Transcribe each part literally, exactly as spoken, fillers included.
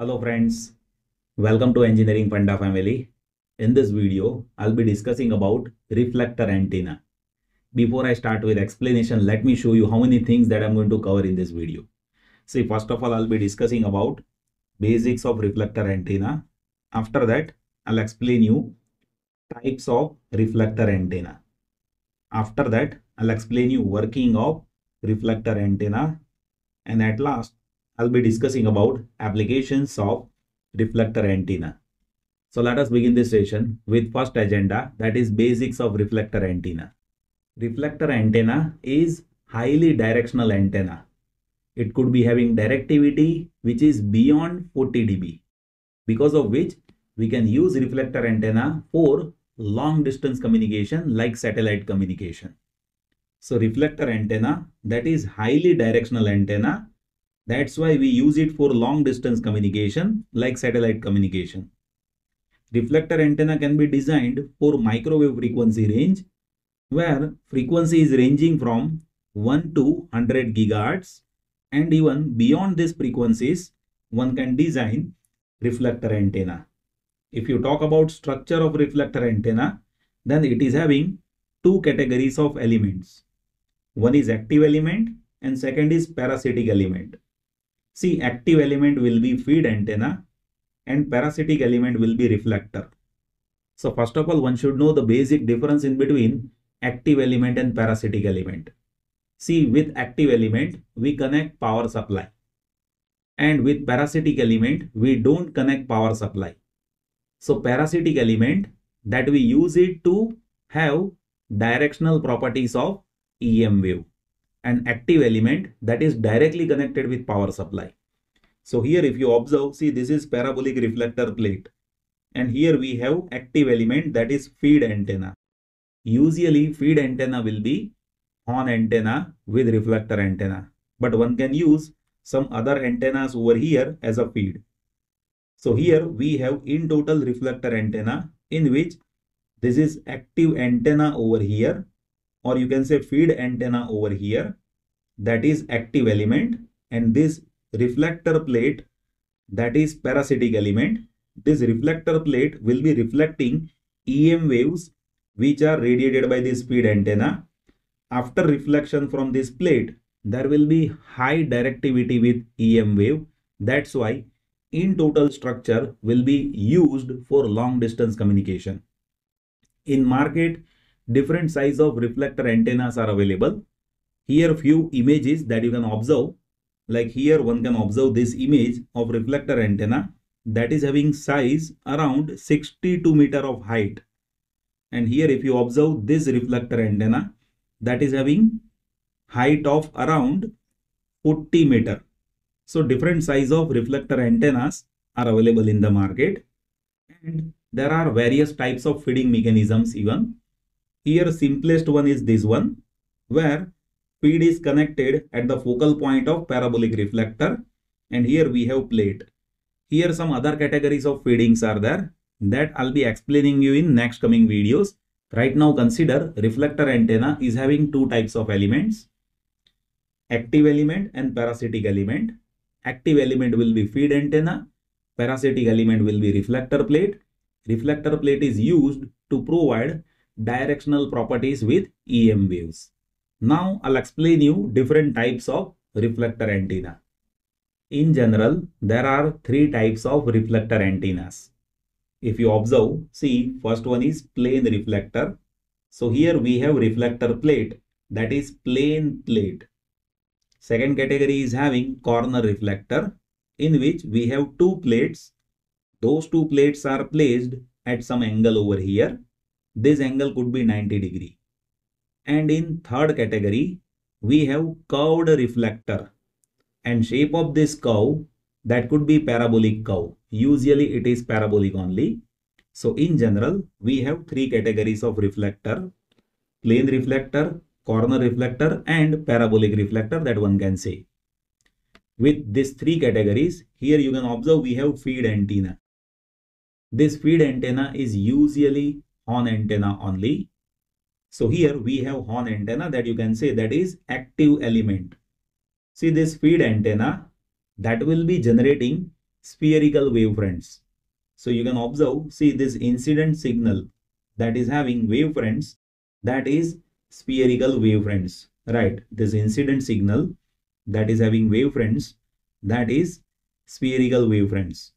Hello friends, welcome to Engineering Panda family. In this video, I'll be discussing about reflector antenna. Before I start with explanation, let me show you how many things that I'm going to cover in this video. See, first of all, I'll be discussing about basics of reflector antenna. After that, I'll explain you types of reflector antenna. After that, I'll explain you working of reflector antenna. And at last, I'll be discussing about applications of reflector antenna. So let us begin this session with first agenda, that is basics of reflector antenna. Reflector antenna is highly directional antenna. It could be having directivity which is beyond forty D B, because of which we can use reflector antenna for long distance communication like satellite communication. So reflector antenna, that is highly directional antenna. That's why we use it for long distance communication like satellite communication. Reflector antenna can be designed for microwave frequency range, where frequency is ranging from one to one hundred gigahertz, and even beyond these frequencies one can design reflector antenna. If you talk about structure of reflector antenna, then it is having two categories of elements. One is active element and second is parasitic element. See, active element will be feed antenna and parasitic element will be reflector. So first of all, one should know the basic difference in between active element and parasitic element. See, with active element, we connect power supply, and with parasitic element, we don't connect power supply. So parasitic element, that we use it to have directional properties of E M wave. An active element that is directly connected with power supply. So here if you observe, see, this is parabolic reflector plate, and here we have active element, that is feed antenna. Usually feed antenna will be horn antenna with reflector antenna, but one can use some other antennas over here as a feed. So here we have in total reflector antenna, in which this is active antenna over here, or you can say feed antenna over here, that is active element, and this reflector plate, that is parasitic element. This reflector plate will be reflecting E M waves which are radiated by this feed antenna. After reflection from this plate, there will be high directivity with E M wave. That's why in total structure will be used for long distance communication. In market, different size of reflector antennas are available. Here few images that you can observe. Like here one can observe this image of reflector antenna that is having size around sixty-two meter of height. And here if you observe this reflector antenna, that is having height of around forty meter. So different size of reflector antennas are available in the market. And there are various types of feeding mechanisms even. Here simplest one is this one, where feed is connected at the focal point of parabolic reflector, and here we have plate. Here some other categories of feedings are there, that I'll be explaining you in next coming videos. Right now consider reflector antenna is having two types of elements, active element and parasitic element. Active element will be feed antenna, parasitic element will be reflector plate. Reflector plate is used to provide directional properties with E M waves. Now I'll explain you different types of reflector antenna. In general, there are three types of reflector antennas. If you observe, see, first one is plane reflector. So here we have reflector plate, that is plane plate. Second category is having corner reflector, in which we have two plates. Those two plates are placed at some angle over here. This angle could be ninety degree. And in third category, we have curved reflector, and shape of this curve, that could be parabolic curve. Usually it is parabolic only. So in general, we have three categories of reflector: plane reflector, corner reflector, and parabolic reflector, that one can say. With these three categories, here you can observe we have feed antenna. This feed antenna is usually horn antenna only. So here we have horn antenna, that you can say that is active element. See, this feed antenna that will be generating spherical wavefronts. So you can observe, see this incident signal that is having wavefronts, that is spherical wavefronts, right? This incident signal that is having wavefronts, that is spherical wavefronts.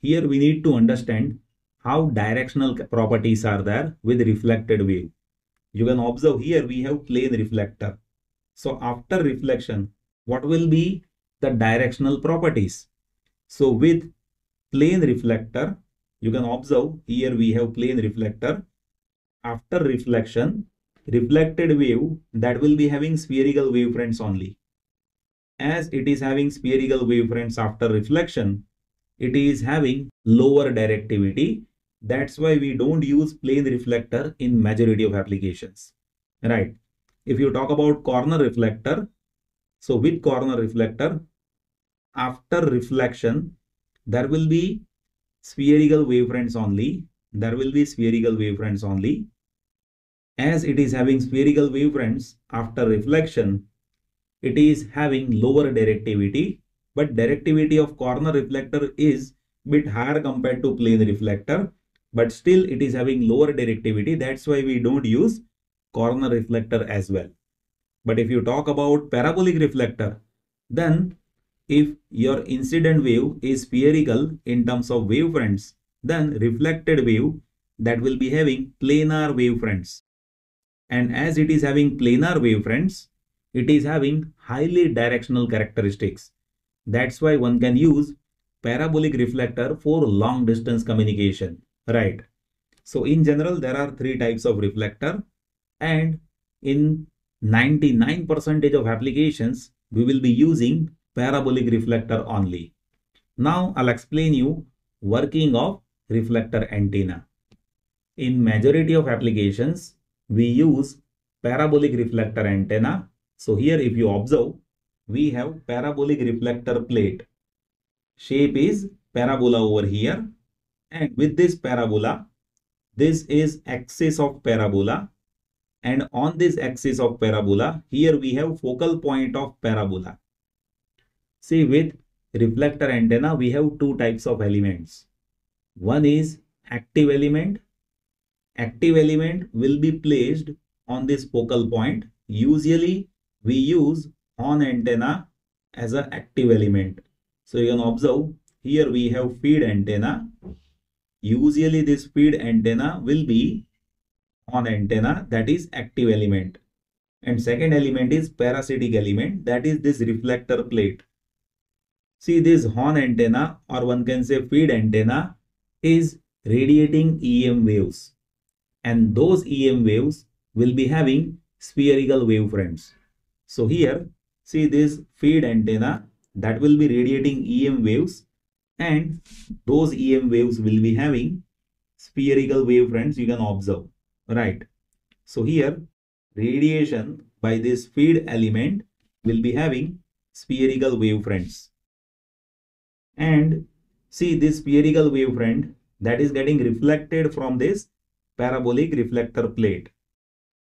Here we need to understand how directional properties are there with reflected wave. You can observe here we have plane reflector. So after reflection, what will be the directional properties? So with plane reflector, you can observe here we have plane reflector. After reflection, reflected wave that will be having spherical wavefronts only. As it is having spherical wavefronts after reflection, it is having lower directivity. That's why we don't use plane reflector in majority of applications, right? If you talk about corner reflector, so with corner reflector, after reflection, there will be spherical wavefronts only. There will be spherical wavefronts only. As it is having spherical wavefronts after reflection, it is having lower directivity, but directivity of corner reflector is bit higher compared to plane reflector, but still it is having lower directivity. That's why we don't use corner reflector as well. But if you talk about parabolic reflector, then if your incident wave is spherical in terms of wavefronts, then reflected wave that will be having planar wavefronts. And as it is having planar wavefronts, it is having highly directional characteristics. That's why one can use parabolic reflector for long distance communication, right? So in general, there are three types of reflector, and in ninety-nine percent of applications, we will be using parabolic reflector only. Now I'll explain you working of reflector antenna. In majority of applications, we use parabolic reflector antenna. So here if you observe, we have parabolic reflector plate. Shape is parabola over here, and with this parabola, this is axis of parabola, and on this axis of parabola, here we have focal point of parabola. See, with reflector antenna, we have two types of elements. One is active element. Active element will be placed on this focal point. Usually, we use horn antenna as an active element. So you can observe here we have feed antenna. Usually this feed antenna will be horn antenna, that is active element. And second element is parasitic element, that is this reflector plate. See, this horn antenna, or one can say feed antenna, is radiating E M waves. And those E M waves will be having spherical wavefronts. So here, see this feed antenna, that will be radiating E M waves, and those E M waves will be having spherical wavefronts, you can observe, right? So here radiation by this feed element will be having spherical wavefronts. And see this spherical wavefront that is getting reflected from this parabolic reflector plate.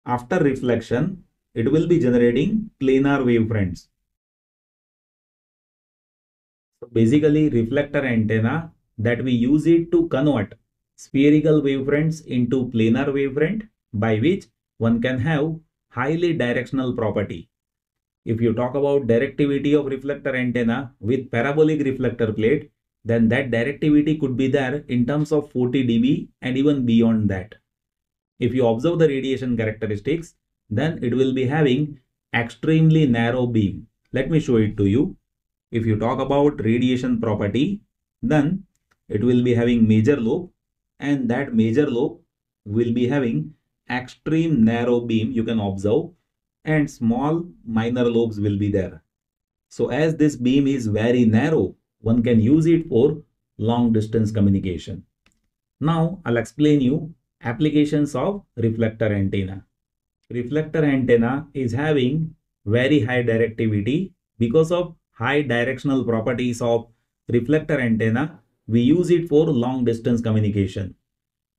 After reflection, it will be generating planar wavefronts. Basically, reflector antenna, that we use it to convert spherical wavefronts into planar wavefront, by which one can have highly directional property. If you talk about directivity of reflector antenna with parabolic reflector plate, then that directivity could be there in terms of forty D B and even beyond that. If you observe the radiation characteristics, then it will be having extremely narrow beam. Let me show it to you. If you talk about radiation property, then it will be having major lobe, and that major lobe will be having extreme narrow beam, you can observe, and small minor lobes will be there. So as this beam is very narrow, one can use it for long distance communication. Now I'll explain you applications of reflector antenna. Reflector antenna is having very high directivity. Because of high directional properties of reflector antenna, we use it for long distance communication.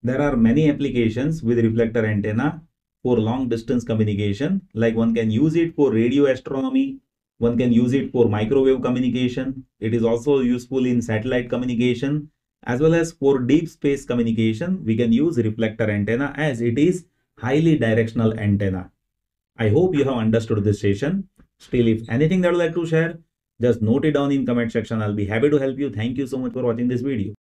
There are many applications with reflector antenna for long distance communication, like one can use it for radio astronomy, One can use it for microwave communication. It is also useful in satellite communication, as well as for deep space communication. We can use reflector antenna as it is highly directional antenna. I hope you have understood this session. Still, if anything that you would like to share, just note it down in comment section. I'll be happy to help you. Thank you so much for watching this video.